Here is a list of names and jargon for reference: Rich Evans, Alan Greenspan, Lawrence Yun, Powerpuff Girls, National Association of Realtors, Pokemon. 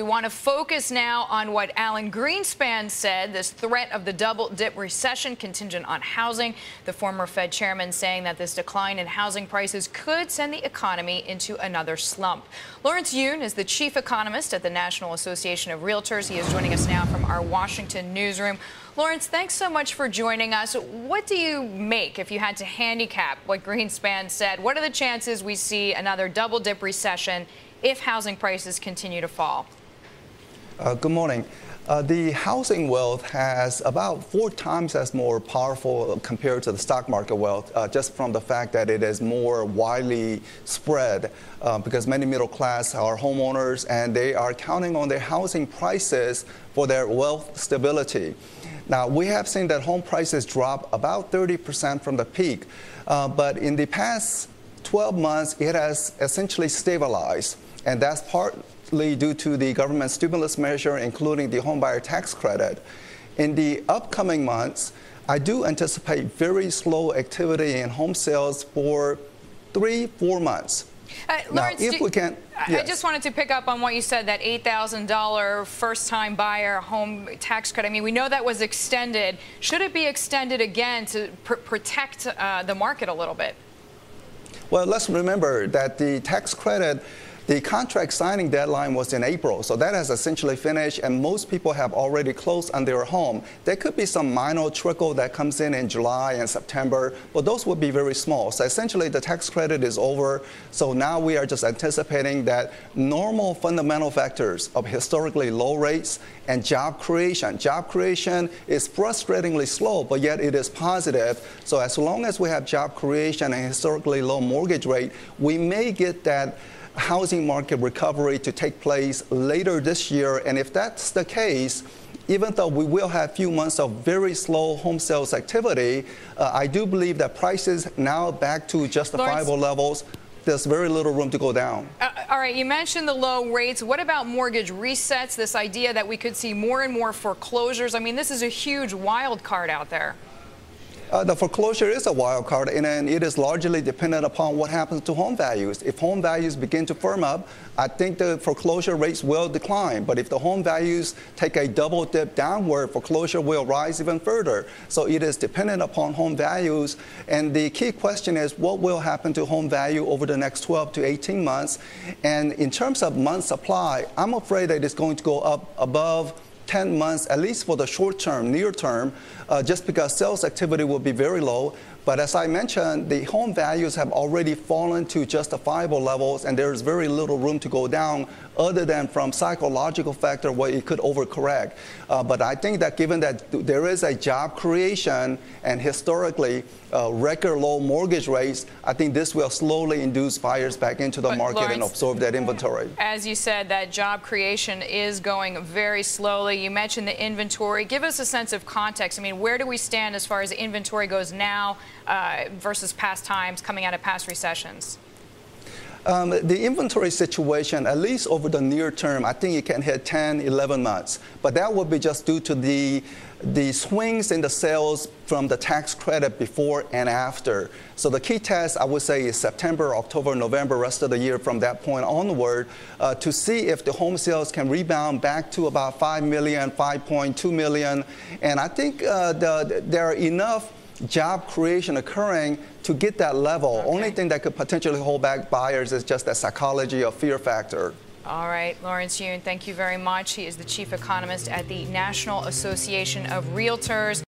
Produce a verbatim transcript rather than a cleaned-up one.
We want to focus now on what Alan Greenspan said, this threat of the double-dip recession contingent on housing. The former Fed chairman saying that this decline in housing prices could send the economy into another slump. Lawrence Yun is the chief economist at the National Association of Realtors. He is joining us now from our Washington newsroom. Lawrence, thanks so much for joining us. What do you make, if you had to handicap what Greenspan said? What are the chances we see another double-dip recession if housing prices continue to fall? Uh, good morning. Uh, the housing wealth has about four times as more powerful compared to the stock market wealth, uh, just from the fact that it is more widely spread, uh, because many middle class are homeowners and they are counting on their housing prices for their wealth stability. Now, we have seen that home prices drop about thirty percent from the peak, uh, but in the past twelve months, it has essentially stabilized, and that's part due to the government stimulus measure, including the homebuyer tax credit. In the upcoming months, I do anticipate very slow activity in home sales for three, four months. Uh, Lawrence, now, if do, we can, yes. I just wanted to pick up on what you said, that eight thousand dollar first-time buyer home tax credit. I mean, we know that was extended. Should it be extended again to pr protect uh, the market a little bit? Well, let's remember that the tax credit, the contract signing deadline was in April, so that has essentially finished, and most people have already closed on their home. There could be some minor trickle that comes in in July and September, but those would be very small. So essentially, the tax credit is over, so now we are just anticipating that normal fundamental factors of historically low rates and job creation. Job creation is frustratingly slow, but yet it is positive. So as long as we have job creation and historically low mortgage rate, we may get that housing market recovery to take place later this year. And if that's the case, even though we will have few months of very slow home sales activity, uh, I do believe that prices now back to justifiable Lawrence, levels. There's very little room to go down. Uh, all right, you mentioned the low rates. What about mortgage resets, this idea that we could see more and more foreclosures? I mean, this is a huge wild card out there. Uh, the foreclosure is a wild card, and, and it is largely dependent upon what happens to home values. If home values begin to firm up, I think the foreclosure rates will decline. But if the home values take a double dip downward, foreclosure will rise even further. So it is dependent upon home values. And the key question is, what will happen to home value over the next twelve to eighteen months? And in terms of month supply, I'm afraid that it's going to go up above ten months, at least for the short term, near term, uh, just because sales activity will be very low. But as I mentioned, the home values have already fallen to justifiable levels, and there is very little room to go down other than from psychological factor where it could overcorrect. Uh, but I think that given that there is a job creation and historically uh, record low mortgage rates, I think this will slowly induce buyers back into the but market, Lawrence, and absorb that inventory. As you said, that job creation is going very slowly. You mentioned the inventory. Give us a sense of context. I mean, where do we stand as far as inventory goes now Uh, versus past times, coming out of past recessions? Um, the inventory situation, at least over the near term, I think it can hit ten, eleven months. But that would be just due to the the swings in the sales from the tax credit before and after. So the key test, I would say, is September, October, November, rest of the year from that point onward, uh, to see if the home sales can rebound back to about five million, five point two million. And I think uh, the, there are enough job creation occurring to get that level. Okay. Only thing that could potentially hold back buyers is just that psychology or fear factor. All right, Lawrence Yun, thank you very much. He is the chief economist at the National Association of Realtors.